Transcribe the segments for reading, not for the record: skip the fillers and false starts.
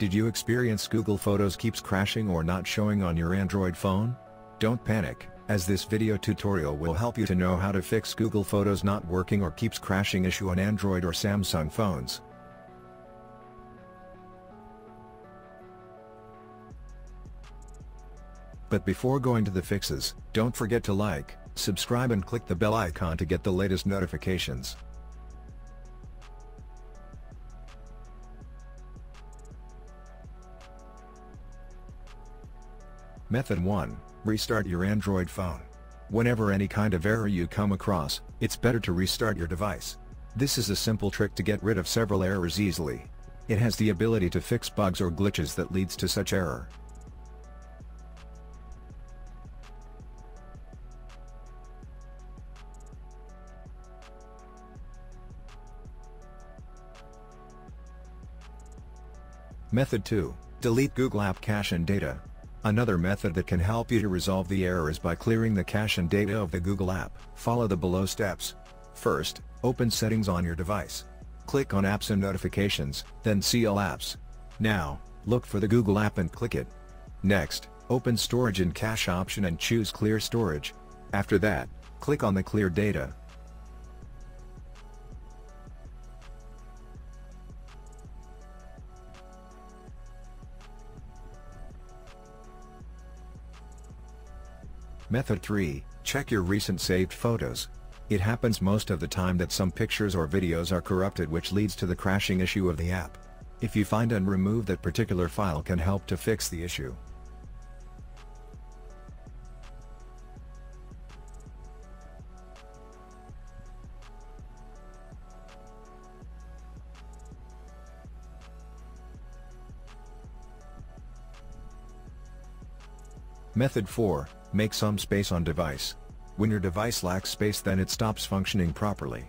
Did you experience Google Photos keeps crashing or not showing on your Android phone? Don't panic, as this video tutorial will help you to know how to fix Google Photos not working or keeps crashing issue on Android or Samsung phones. But before going to the fixes, don't forget to like, subscribe and click the bell icon to get the latest notifications. Method 1. Restart your Android phone. Whenever any kind of error you come across, it's better to restart your device. This is a simple trick to get rid of several errors easily. It has the ability to fix bugs or glitches that leads to such error. Method 2. Delete Google App cache and data. Another method that can help you to resolve the error is by clearing the cache and data of the Google app. Follow the below steps. First, open Settings on your device. Click on Apps and Notifications, then see All Apps. Now, look for the Google app and click it. Next, open Storage and Cache option and choose Clear Storage. After that, click on the Clear Data. Method 3. Check your recent saved photos. It happens most of the time that some pictures or videos are corrupted, which leads to the crashing issue of the app. If you find and remove that particular file can help to fix the issue. Method 4. Make some space on device. When your device lacks space, then it stops functioning properly.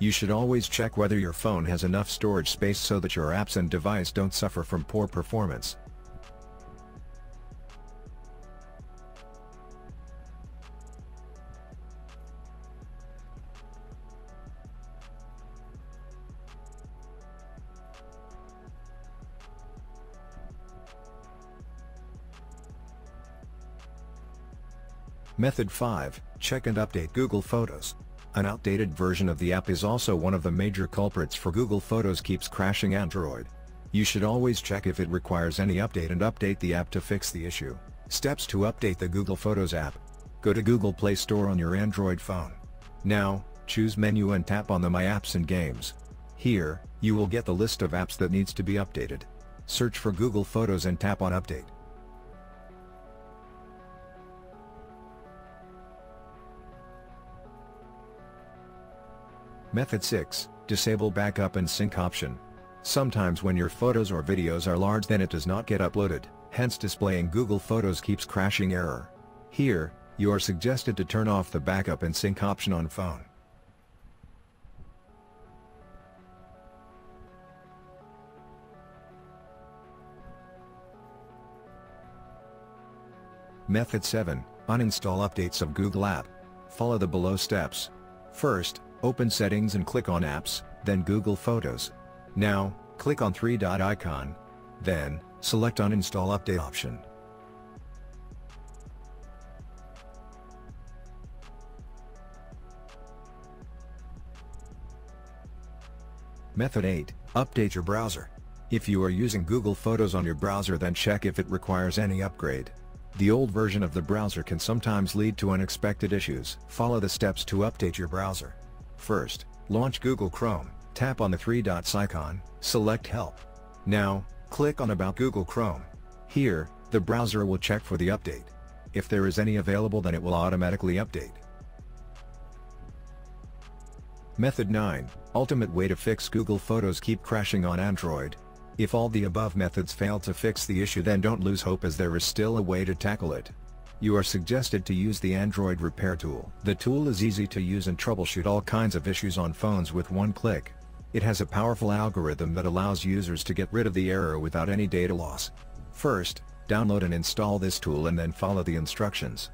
You should always check whether your phone has enough storage space so that your apps and device don't suffer from poor performance. Method 5. Check and update Google Photos. An outdated version of the app is also one of the major culprits for Google Photos keeps crashing Android. You should always check if it requires any update and update the app to fix the issue. Steps to update the Google Photos app. Go to Google Play Store on your Android phone. Now, choose menu and tap on the My Apps and Games. Here, you will get the list of apps that needs to be updated. Search for Google Photos and tap on Update. Method 6. Disable backup and sync option. Sometimes when your photos or videos are large, then it does not get uploaded, hence displaying Google Photos keeps crashing error. Here, you are suggested to turn off the backup and sync option on phone. Method 7. Uninstall updates of Google app. Follow the below steps. First, open Settings and click on Apps, then Google Photos. Now, click on three-dot icon. Then, select Uninstall Update option. Method 8. Update your browser. If you are using Google Photos on your browser, then check if it requires any upgrade. The old version of the browser can sometimes lead to unexpected issues. Follow the steps to update your browser. First, launch Google Chrome, tap on the three-dots icon, select Help. Now, click on About Google Chrome. Here, the browser will check for the update. If there is any available, then it will automatically update. Method 9. Ultimate way to fix Google Photos keep crashing on Android. If all the above methods fail to fix the issue, then don't lose hope, as there is still a way to tackle it. You are suggested to use the Android Repair Tool. The tool is easy to use and troubleshoot all kinds of issues on phones with one click. It has a powerful algorithm that allows users to get rid of the error without any data loss. First, download and install this tool and then follow the instructions.